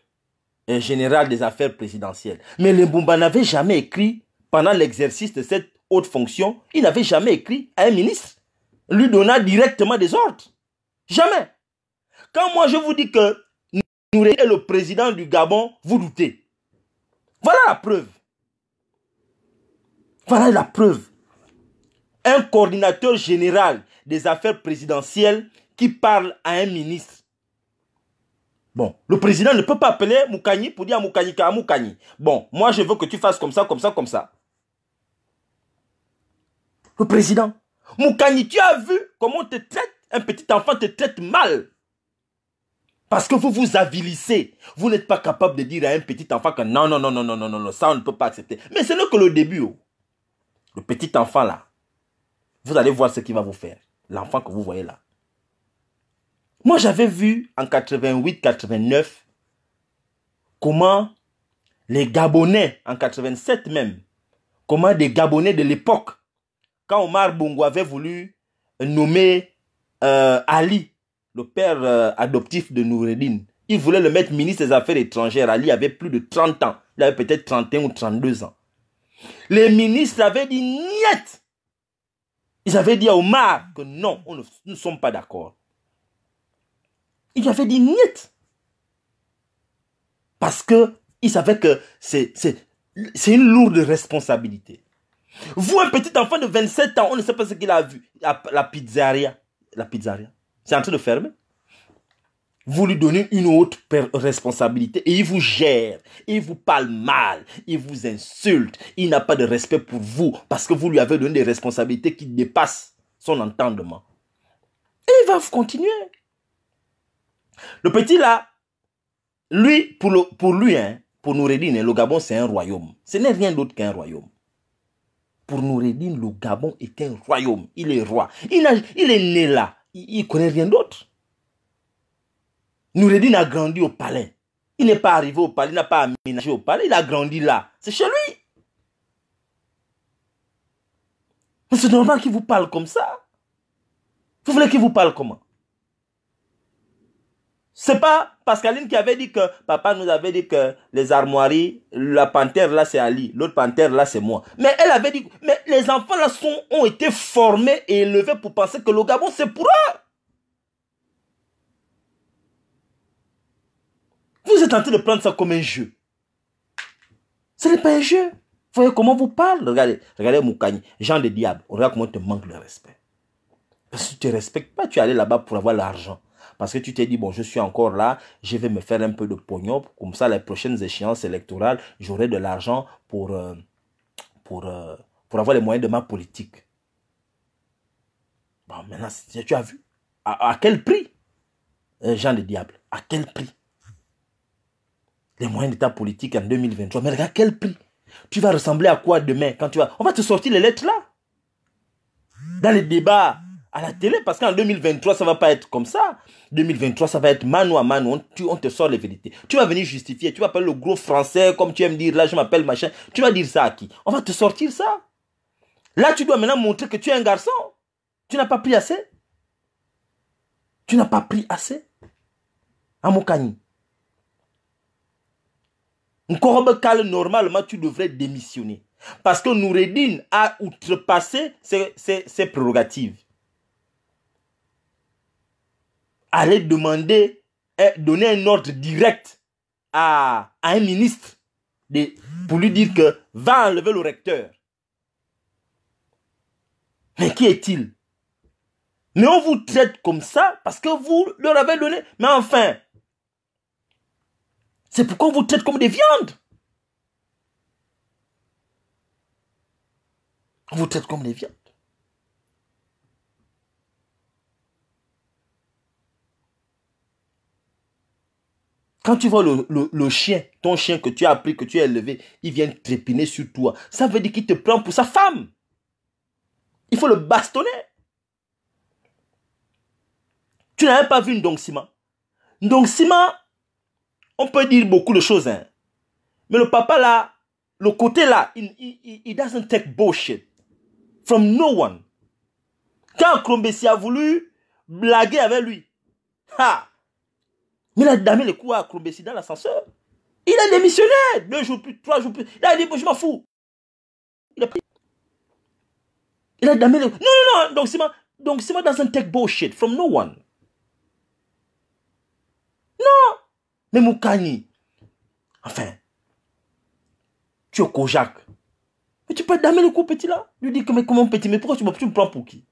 général des affaires présidentielles. Mais Lemboumba n'avait jamais écrit, pendant l'exercice de cette haute fonction, il n'avait jamais écrit à un ministre, lui donnant directement des ordres. Jamais. Quand moi je vous dis que Nourredine est le président du Gabon, vous doutez. Voilà la preuve. Voilà la preuve. Un coordinateur général des affaires présidentielles qui parle à un ministre. Bon, le président ne peut pas appeler Moukagni pour dire à Moukagni qu'à Moukagni. Bon, moi je veux que tu fasses comme ça, comme ça, comme ça. Le président. Moukagni, tu as vu comment on te traite? Un petit enfant te traite mal. Parce que vous vous avilissez. Vous n'êtes pas capable de dire à un petit enfant que non, non, non, non, non, non, non, non, ça on ne peut pas accepter. Mais ce n'est que le début. Oh. Le petit enfant là, vous allez voir ce qu'il va vous faire. L'enfant que vous voyez là. Moi, j'avais vu en quatre-vingt-huit quatre-vingt-neuf comment les Gabonais, en quatre-vingt-sept même, comment des Gabonais de l'époque, quand Omar Bongo avait voulu nommer euh, Ali, le père euh, adoptif de Nourredine, Il voulait le mettre ministre des Affaires étrangères. Ali avait plus de trente ans. Il avait peut-être trente et un ou trente-deux ans. Les ministres avaient dit niet. Ils avaient dit à Omar que non, on ne, nous ne sommes pas d'accord. Ils avaient dit niet. Parce qu'ils savaient que c'est une lourde responsabilité. Vous, un petit enfant de vingt-sept ans, on ne sait pas ce qu'il a vu. La, la pizzeria, la pizzeria, c'est en train de fermer. Vous lui donnez une autre responsabilité et il vous gère, il vous parle mal, il vous insulte, il n'a pas de respect pour vous parce que vous lui avez donné des responsabilités qui dépassent son entendement. Et il va continuer. Le petit là, lui, pour, le, pour lui, hein, pour Nourredine, le Gabon c'est un royaume. Ce n'est rien d'autre qu'un royaume. Pour Nourredine, le Gabon est un royaume. Il est roi. Il, a, il est né là. Il ne connaît rien d'autre. Nourredine a grandi au palais. Il n'est pas arrivé au palais, il n'a pas aménagé au palais. Il a grandi là. C'est chez lui. Mais c'est normal qu'il vous parle comme ça. Vous voulez qu'il vous parle comment? C'est pas Pascaline qui avait dit que papa nous avait dit que les armoiries, la panthère là c'est Ali, l'autre panthère là c'est moi. Mais elle avait dit, mais les enfants là sont, ont été formés et élevés pour penser que le Gabon c'est pour eux. Vous êtes en train de prendre ça comme un jeu. Ce n'est pas un jeu. Vous voyez comment vous parlez. Regardez, regardez Moukagni, Jean de Diable. Regarde comment tu manques le respect. Parce que tu ne te respectes pas, tu es allé là-bas pour avoir l'argent. Parce que tu t'es dit, bon, je suis encore là, je vais me faire un peu de pognon. Comme ça, les prochaines échéances électorales, j'aurai de l'argent pour, euh, pour, euh, pour avoir les moyens de ma politique. Bon, maintenant, tu as vu. À, à quel prix, euh, Jean de Diable? À quel prix? Les moyens de ta politique en deux mille vingt-trois. Mais regarde quel prix. Tu vas ressembler à quoi demain quand tu vas... On va te sortir les lettres là. Dans les débats à la télé. Parce qu'en deux mille vingt-trois, ça ne va pas être comme ça. deux mille vingt-trois, ça va être mano à mano. On, on te sort les vérités. Tu vas venir justifier. Tu vas appeler le gros français comme tu aimes dire. Là, je m'appelle machin. Tu vas dire ça à qui? On va te sortir ça. Là, tu dois maintenant montrer que tu es un garçon. Tu n'as pas pris assez. Tu n'as pas pris assez. À Moukagni. Nkorobe Kale, normalement, tu devrais démissionner. Parce que Nourredine a outrepassé ses, ses, ses prérogatives. Allez demander, donner un ordre direct à, à un ministre de, pour lui dire que va enlever le recteur. Mais qui est-il? Mais on vous traite comme ça parce que vous leur avez donné. Mais enfin... C'est pourquoi on vous traite comme des viandes. On vous traite comme des viandes. Quand tu vois le, le, le chien, ton chien que tu as appris, que tu as élevé, il vient trépiner sur toi. Ça veut dire qu'il te prend pour sa femme. Il faut le bastonner. Tu n'avais pas vu Ndong Sima. Ndong Sima... On peut dire beaucoup de choses, hein. Mais le papa là, le côté là, il, il, il doesn't take bullshit from no one. Quand Krombesi a voulu blaguer avec lui, ha, il a damé les coups à Krombesi dans l'ascenseur. Il a démissionné deux jours plus, trois jours plus. Il a dit, bon, je m'en fous. Il a pris. Il a damé les coups. Non, non, non, donc Sima, donc Sima doesn't take bullshit from no one. Non. Mais Moukagni, enfin, tu es Kojak. Mais tu peux damer le coup petit là. Lui dit que mais comment petit, mais pourquoi tu me, tu me prends pour qui?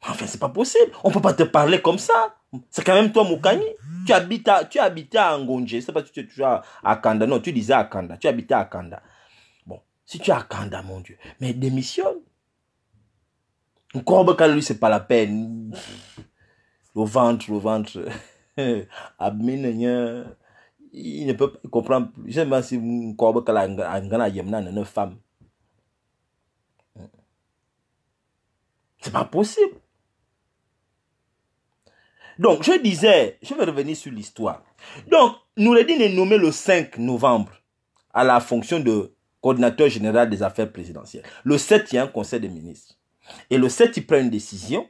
Enfin, c'est pas possible. On peut pas te parler comme ça. C'est quand même toi Moukagni. Tu habites à, tu habitais à Ngonje. Je sais pas si tu es toujours à, à Kanda. Non, tu disais à Kanda. Tu habitais à Kanda. Bon, si tu es à Kanda, mon Dieu, mais démissionne. Encore lui, c'est pas la peine. Le ventre, le ventre. Abmine, il ne peut pas comprendre. Je ne sais pas si encore a une femme. C'est pas possible. Donc, je disais, je vais revenir sur l'histoire. Donc, Nourredine est nommé le cinq novembre à la fonction de coordinateur général des affaires présidentielles. Le sept, il y a un conseil des ministres. Et le sept, il prend une décision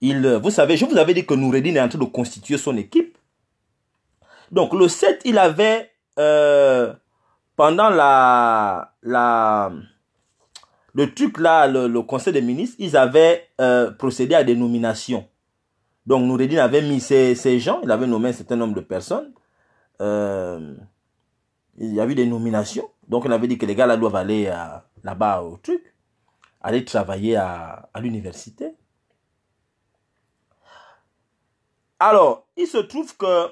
Il, vous savez, je vous avais dit que Nourredine est en train de constituer son équipe. Donc, le sept, il avait, euh, pendant la, la, le truc là, le, le conseil des ministres, ils avaient euh, procédé à des nominations. Donc, Nourredine avait mis ces, ces gens, il avait nommé un certain nombre de personnes. Euh, il y a eu des nominations. Donc, on avait dit que les gars là doivent aller là-bas au truc, aller travailler à, à l'université. Alors, il se trouve que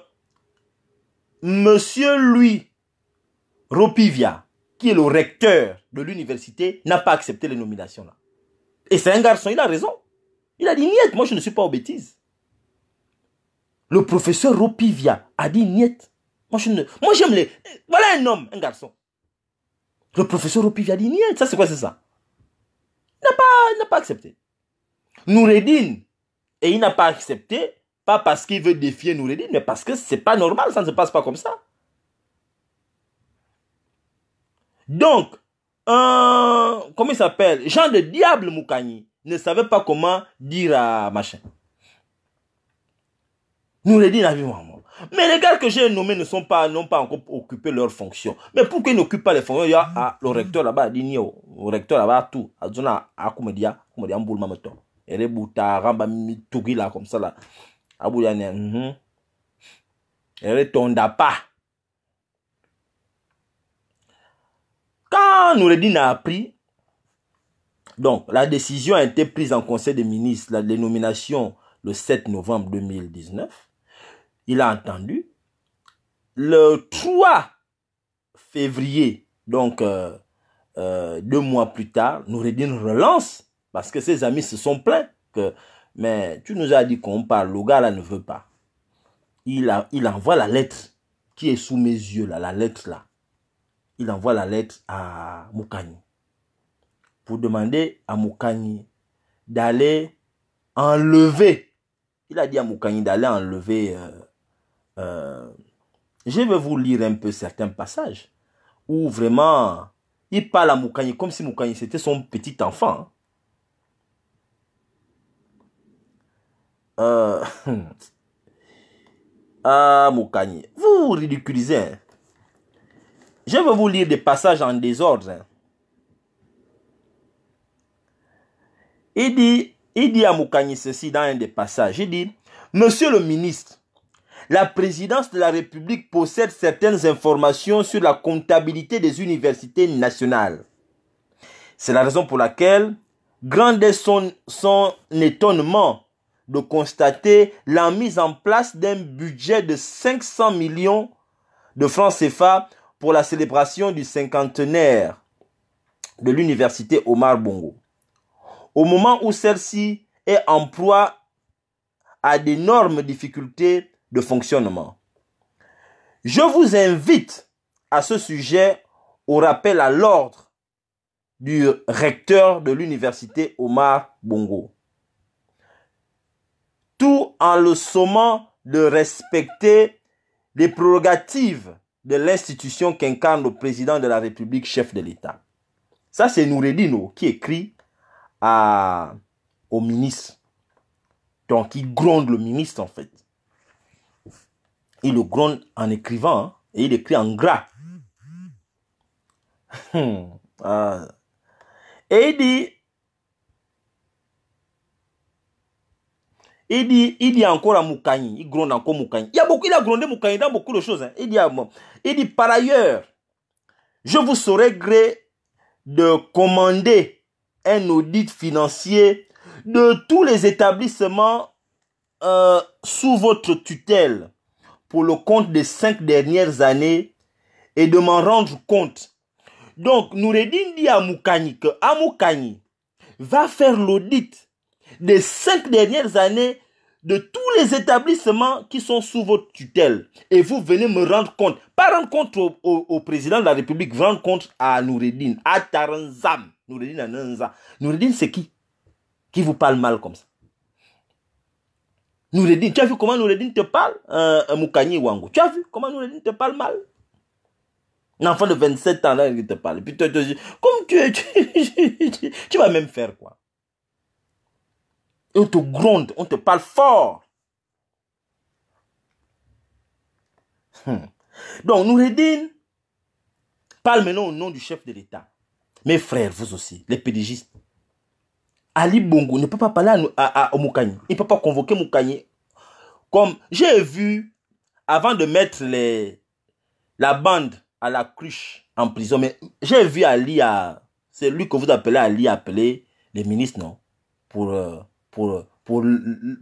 Monsieur Louis Ropivia, qui est le recteur de l'université, n'a pas accepté les nominations-là. Et c'est un garçon, il a raison. Il a dit, niet, moi je ne suis pas aux bêtises. Le professeur Ropivia a dit, niet, moi je ne... Moi j'aime les... Voilà un homme, un garçon. Le professeur Ropivia a dit, niet, ça c'est quoi, c'est ça? Il n'a pas, n'a pas accepté. Nourredine, et il n'a pas accepté, pas parce qu'il veut défier Nourredine, mais parce que c'est pas normal, ça ne se passe pas comme ça. Donc, euh, comment il s'appelle? Jean de Diable Moukagni ne savait pas comment dire à machin. Nourredine a vu vraiment. Mais les gars que j'ai nommés ne sont pas, n'ont pas encore occupé leurs fonctions. Mais pour qu'ils n'occupent pas les fonctions, il y a ah, le recteur là-bas, il le recteur là-bas, tout. Il y a un comme il y a un boulot, il y a un boulot, il y a un boulot, il y a un comme ça là. Abouyane, elle retomba pas. Quand Nourredine a appris, donc la décision a été prise en conseil des ministres, la dénomination le sept novembre deux mille dix-neuf, il a entendu. Le trois février, donc euh, euh, deux mois plus tard, Nourredine relance parce que ses amis se sont plaints que. Mais tu nous as dit qu'on parle, le gars là ne veut pas. Il, a, il envoie la lettre qui est sous mes yeux là, la lettre là. Il envoie la lettre à Moukagni pour demander à Moukagni d'aller enlever. Il a dit à Moukagni d'aller enlever. Euh, euh, je vais vous lire un peu certains passages où vraiment il parle à Moukagni comme si Moukagni c'était son petit enfant. Hein. Euh, ah, Moukagni, vous vous ridiculisez. Hein? Je vais vous lire des passages en désordre. Hein? Il dit, il dit à Moukagni ceci dans un des passages. Il dit, Monsieur le ministre, la présidence de la République possède certaines informations sur la comptabilité des universités nationales. C'est la raison pour laquelle grand est son, son étonnement de constater la mise en place d'un budget de cinq cents millions de francs C F A pour la célébration du cinquantenaire de l'université Omar Bongo. Au moment où celle-ci est en proie à d'énormes difficultés de fonctionnement. Je vous invite à ce sujet au rappel à l'ordre du recteur de l'université Omar Bongo. Tout en le sommant de respecter les prérogatives de l'institution qu'incarne le président de la République, chef de l'État. Ça, c'est Nourredine qui écrit à, au ministre. Donc, il gronde le ministre, en fait. Il le gronde en écrivant, hein, et il écrit en gras. Hum, euh, et il dit... Il dit, il dit encore à Moukagni, il gronde encore Moukagni. Il, il a grondé Moukagni dans beaucoup de choses. Hein. Il, dit à moi, il dit, par ailleurs, je vous saurais gré de commander un audit financier de tous les établissements euh, sous votre tutelle pour le compte des cinq dernières années et de m'en rendre compte. Donc, Nourredine dit à Moukagni que à Moukagni va faire l'audit des cinq dernières années de tous les établissements qui sont sous votre tutelle. Et vous venez me rendre compte. Pas rendre compte au, au, au président de la République, rendre compte à Nourredine, à Taranzam. Nourredine à Nanza. Nourredine, c'est qui? Qui vous parle mal comme ça? Nourredine, tu as vu comment Nourredine te parle, euh, Moukagni Wango? Tu as vu comment Nourredine te parle mal? Un enfant de vingt-sept ans, là, il te parle. Et puis, te, te, comme tu es, tu, tu, tu, tu vas même faire quoi? On te gronde, on te parle fort. Hum. Donc, Nourredine parle maintenant au nom du chef de l'État. Mes frères, vous aussi, les pédégistes. Ali Bongo ne peut pas parler à, à, à Moukagni. Il ne peut pas convoquer Moukagni. Comme j'ai vu, avant de mettre les, la bande à la cruche en prison, mais j'ai vu Ali, c'est lui que vous appelez Ali, appeler les ministres, non, pour, pour, pour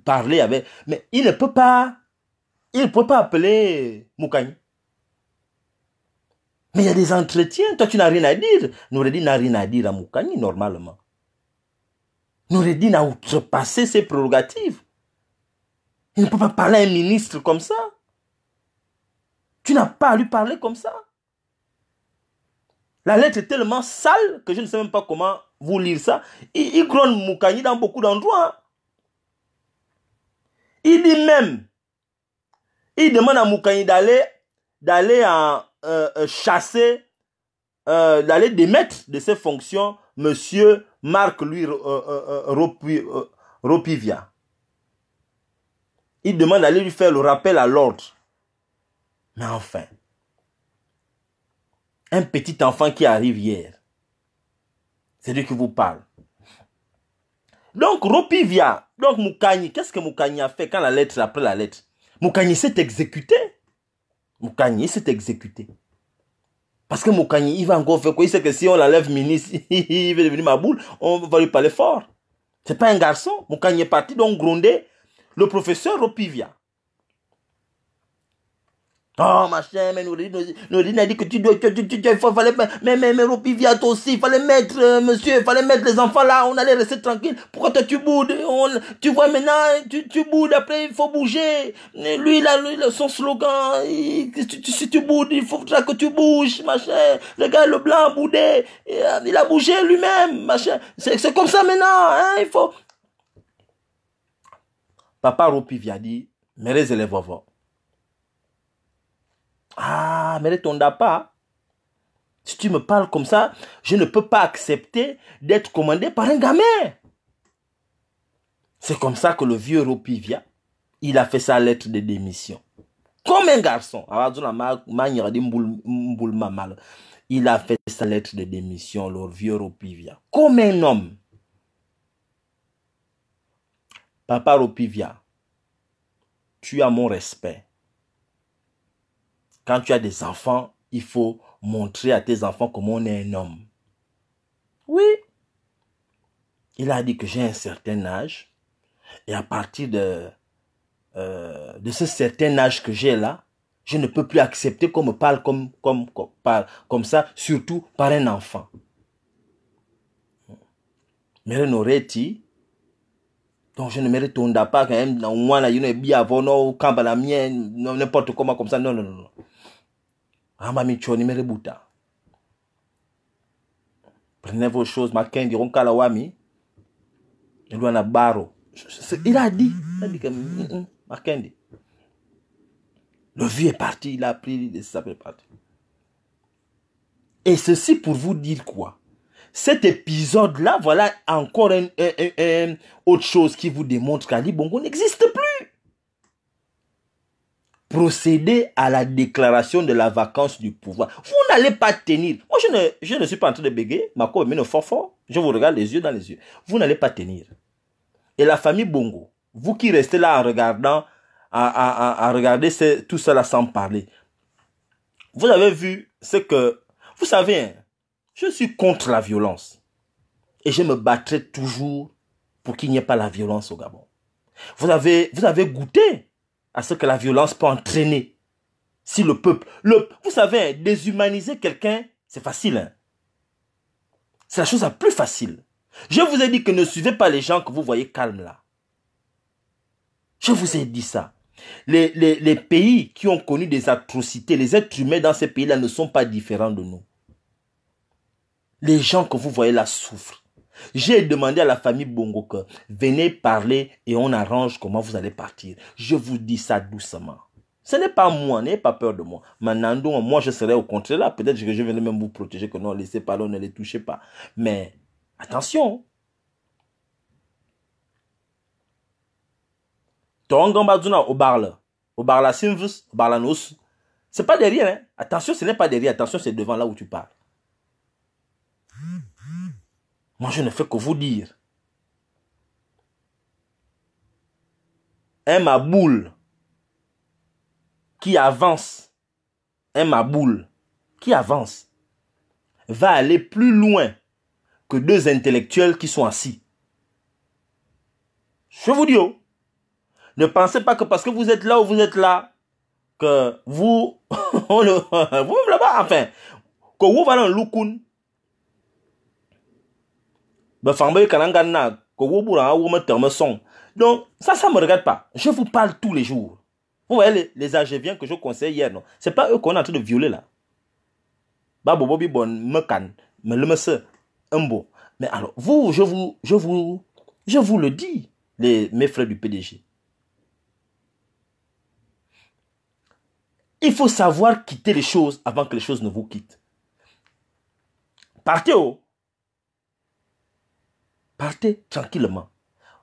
parler avec. Mais il ne peut pas, il ne peut pas appeler Moukagni. Mais il y a des entretiens, toi tu n'as rien à dire. Nourredine n'a rien à dire à Moukagni, normalement. Nourredine a outrepassé ses prérogatives. Il ne peut pas parler à un ministre comme ça. Tu n'as pas à lui parler comme ça. La lettre est tellement sale que je ne sais même pas comment vous lire ça. Il, il clone Moukagni dans beaucoup d'endroits. Il dit même, il demande à Moukagni d'aller d'aller en euh, euh, chasser, euh, d'aller démettre de ses fonctions Monsieur Marc Louis euh, euh, euh, Ropi, euh, Ropivia. Il demande d'aller lui faire le rappel à l'ordre. Mais enfin, un petit enfant qui arrive hier, c'est lui qui vous parle. Donc, Ropivia, donc Moukagni, qu'est-ce que Moukagni a fait quand la lettre, après la lettre? Moukagni s'est exécuté. Moukagni s'est exécuté. Parce que Moukagni, il va encore faire quoi? Il sait que si on l'enlève ministre, il va devenir ma boule, on va lui parler fort. C'est pas un garçon. Moukagni est parti, donc gronder le professeur Ropivia. Oh, machin, mais Nourredine a dit que tu dois, tu, tu, tu, tu, il fallait, mais, mais, mais, Ropivia, toi aussi, il fallait mettre, euh, monsieur, il fallait mettre les enfants là, on allait rester tranquille. Pourquoi toi, tu boudes? On, tu vois, maintenant, tu, tu boudes, après, il faut bouger. Lui, là, lui, son slogan, il, tu, tu, si tu boudes, il faudra que tu bouges, machin. Le gars, le blanc, boudé, il a, il a bougé lui-même, machin. C'est comme ça maintenant, hein, il faut. Papa Ropivia dit, mes élèves vont. Ah, mais ne t'en as pas. Si tu me parles comme ça, je ne peux pas accepter d'être commandé par un gamin. C'est comme ça que le vieux Ropivia, il a fait sa lettre de démission. Comme un garçon. Il a fait sa lettre de démission, le vieux Ropivia. Comme un homme. Papa Ropivia, tu as mon respect. Quand tu as des enfants, il faut montrer à tes enfants comment on est un homme. Oui. Il a dit que j'ai un certain âge. Et à partir de, euh, de ce certain âge que j'ai là, je ne peux plus accepter qu'on me parle comme, comme, comme, par, comme ça, surtout par un enfant. Mais Nourredine, donc je ne mérite pas quand même, au moins là, il y a bien avant, non, quand la mienne, n'importe comment comme ça, non, non, non. Prenez vos choses, Makin diront Kalawami. Il a barreau. Il a dit, il a dit que Makin dit. Le vieux est parti, il a pris, il s'est parti. Et ceci pour vous dire quoi? Cet épisode-là, voilà encore une un, un, un autre chose qui vous démontre qu'Ali Bongo n'existe plus. Procéder à la déclaration de la vacance du pouvoir. Vous n'allez pas tenir. Moi, je ne, je ne suis pas en train de bégayer. Ma commune est fort fort. Je vous regarde les yeux dans les yeux. Vous n'allez pas tenir. Et la famille Bongo, vous qui restez là en regardant, à, à, à, à regarder ce, tout cela sans parler. Vous avez vu ce que... Vous savez, je suis contre la violence. Et je me battrai toujours pour qu'il n'y ait pas la violence au Gabon. Vous avez, vous avez goûté à ce que la violence peut entraîner. Si le peuple... Le, vous savez, déshumaniser quelqu'un, c'est facile. Hein? C'est la chose la plus facile. Je vous ai dit que ne suivez pas les gens que vous voyez calmes là. Je vous ai dit ça. Les, les, les pays qui ont connu des atrocités, les êtres humains dans ces pays-là ne sont pas différents de nous. Les gens que vous voyez là souffrent. J'ai demandé à la famille Bongo que venez parler et on arrange comment vous allez partir. Je vous dis ça doucement. Ce n'est pas moi, n'ayez pas peur de moi. Maintenant, moi je serai au contraire là. Peut-être que je vais même vous protéger, que non, laissez parler, ne les touchez pas. Mais attention. Tongambaduna au barle, au barla simvus, au barla nos. C'est pas derrière, hein. Attention, ce n'est pas derrière, attention, c'est devant là où tu parles. Moi, je ne fais que vous dire. Un Maboule qui avance, un Maboule qui avance, va aller plus loin que deux intellectuels qui sont assis. Je vous dis, oh, ne pensez pas que parce que vous êtes là ou vous êtes là, que vous, vous même là-bas, enfin, que vous allez en loukoun. Donc, ça, ça ne me regarde pas. Je vous parle tous les jours. Vous voyez les, les Algériens que je conseille hier, non? Ce n'est pas eux qu'on est en train de violer là. Mais alors, vous, je vous, je vous, je vous le dis, les, mes frères du P D G. Il faut savoir quitter les choses avant que les choses ne vous quittent. Partez, oh. Partez tranquillement.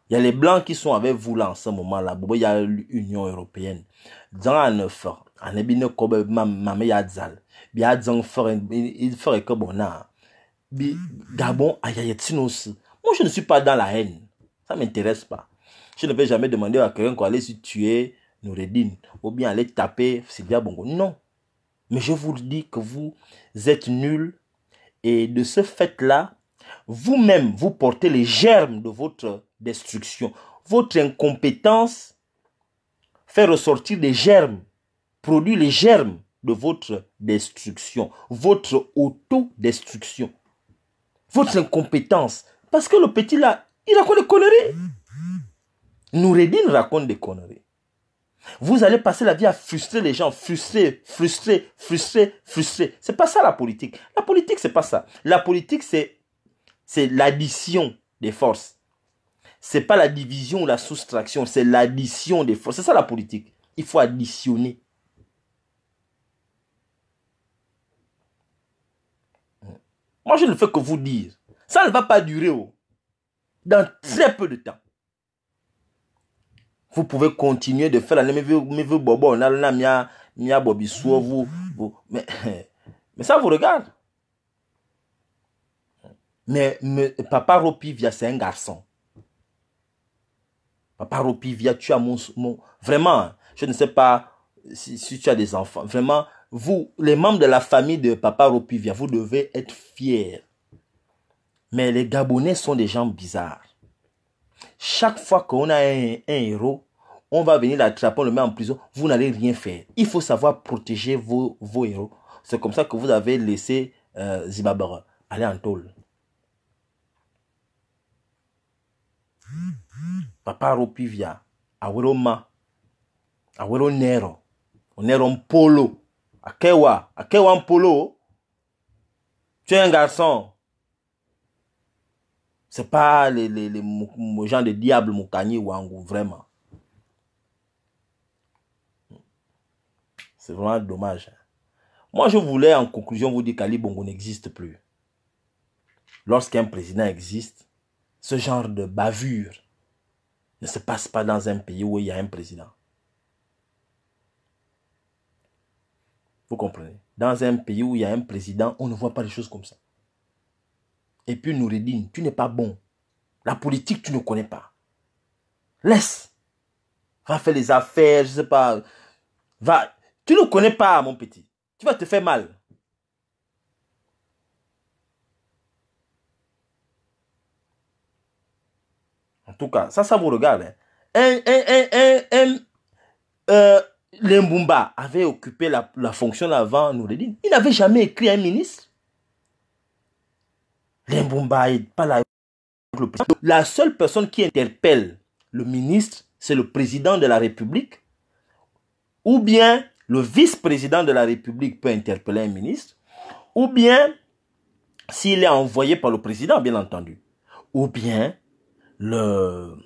Il y a les Blancs qui sont avec vous là en ce moment-là. Il y a l'Union européenne. Dans neuf ans, il y a Zal. Il y a que bon a. Gabon, il y a Tinos. Moi, je ne suis pas dans la haine. Ça ne m'intéresse pas. Je ne vais jamais demander à quelqu'un d'aller se tuer Nourredine ou bien aller taper Sylvian Bongo. Non. Mais je vous dis que vous êtes nuls. Et de ce fait-là, vous-même, vous portez les germes de votre destruction. Votre incompétence fait ressortir les germes, produit les germes de votre destruction, votre autodestruction, votre incompétence. Parce que le petit là, il raconte des conneries. Nourredine raconte des conneries. Vous allez passer la vie à frustrer les gens, frustrer, frustrer, frustrer, frustrer. C'est pas ça la politique. La politique, c'est pas ça. La politique, c'est C'est l'addition des forces. Ce n'est pas la division ou la soustraction. C'est l'addition des forces. C'est ça la politique. Il faut additionner. Moi, je ne fais que vous dire. Ça ne va pas durer. Oh. Dans très peu de temps. Vous pouvez continuer de faire la même vie. Bobo, on a mia bobi sou vous. Mais ça vous regarde. Mais, mais Papa Ropivia, c'est un garçon. Papa Ropivia, tu as mon, mon... Vraiment, je ne sais pas si, si tu as des enfants. Vraiment, vous, les membres de la famille de Papa Ropivia, vous devez être fiers. Mais les Gabonais sont des gens bizarres. Chaque fois qu'on a un, un héros, on va venir l'attraper, on le met en prison. Vous n'allez rien faire. Il faut savoir protéger vos, vos héros. C'est comme ça que vous avez laissé euh, Zibabara aller en tôle. Papa Ropivia, Aweroma, Awero Nero, Nero Polo, Akewa, Akewa Polo, tu es un garçon. C'est pas les, les, les, les gens de Diable Moukagni Wango, vraiment. C'est vraiment dommage. Moi, je voulais en conclusion vous dire qu'Ali Bongo n'existe plus. Lorsqu'un président existe, ce genre de bavure ne se passe pas dans un pays où il y a un président. Vous comprenez? Dans un pays où il y a un président, on ne voit pas les choses comme ça. Et puis Nourredine, tu n'es pas bon. La politique, tu ne connais pas. Laisse. Va faire les affaires, je ne sais pas. Va. Tu ne connais pas, mon petit. Tu vas te faire mal. En tout cas, ça, ça vous regarde. Hein. Un, un, un, un, un euh, Lemboumba avait occupé la, la fonction avant Nourredine. Il n'avait jamais écrit un ministre. Lemboumba n'est pas là. La seule personne qui interpelle le ministre, c'est le président de la République. Ou bien le vice-président de la République peut interpeller un ministre. Ou bien s'il est envoyé par le président, bien entendu. Ou bien Le,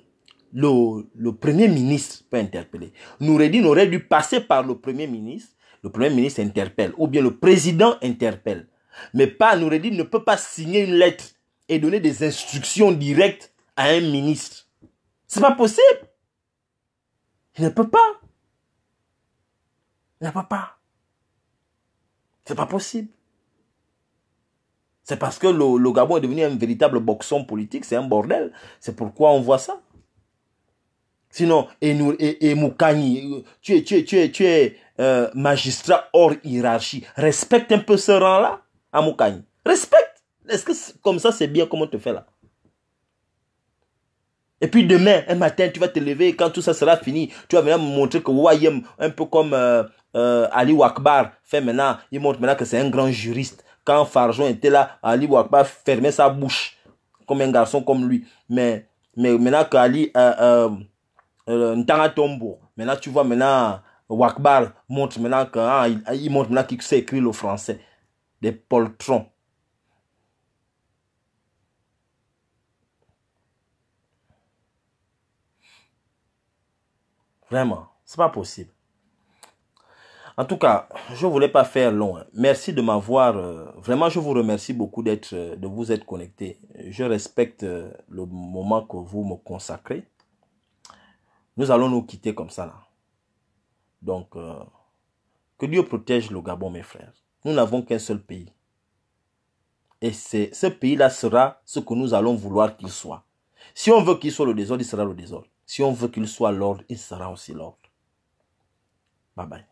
le, le premier ministre peut interpeller. Nourredine aurait dû passer par le premier ministre. Le premier ministre interpelle. Ou bien le président interpelle. Mais pas Nourredine ne peut pas signer une lettre et donner des instructions directes à un ministre. C'est pas possible. Il ne peut pas. Il ne peut pas. C'est pas possible. C'est parce que le, le Gabon est devenu un véritable boxon politique. C'est un bordel. C'est pourquoi on voit ça. Sinon, et, nous, et, et Moukagni, tu es, tu es, tu es, tu es euh, magistrat hors hiérarchie. Respecte un peu ce rang-là à Moukagni. Respecte. Est-ce que est, comme ça, c'est bien comme on te fait là? Et puis demain, un matin, tu vas te lever et quand tout ça sera fini, tu vas venir me montrer que Wayem, un peu comme euh, euh, Ali Akbar fait maintenant, il montre maintenant que c'est un grand juriste. Quand Fargeon était là, Ali Akbar fermait sa bouche comme un garçon comme lui. Mais, mais maintenant qu'Ali... Euh, euh, Ntaratombo, maintenant tu vois maintenant Wakbar montre maintenant que hein, il, il montre maintenant qu'il sait écrire le français. Des poltrons. Vraiment, c'est pas possible. En tout cas, je voulais pas faire long. Hein. Merci de m'avoir. Euh, vraiment, je vous remercie beaucoup d'être, euh, de vous être connecté. Je respecte euh, le moment que vous me consacrez. Nous allons nous quitter comme ça là. Donc, euh, que Dieu protège le Gabon, mes frères. Nous n'avons qu'un seul pays. Et ce pays-là sera ce que nous allons vouloir qu'il soit. Si on veut qu'il soit le désordre, il sera le désordre. Si on veut qu'il soit l'ordre, il sera aussi l'ordre. Bye bye.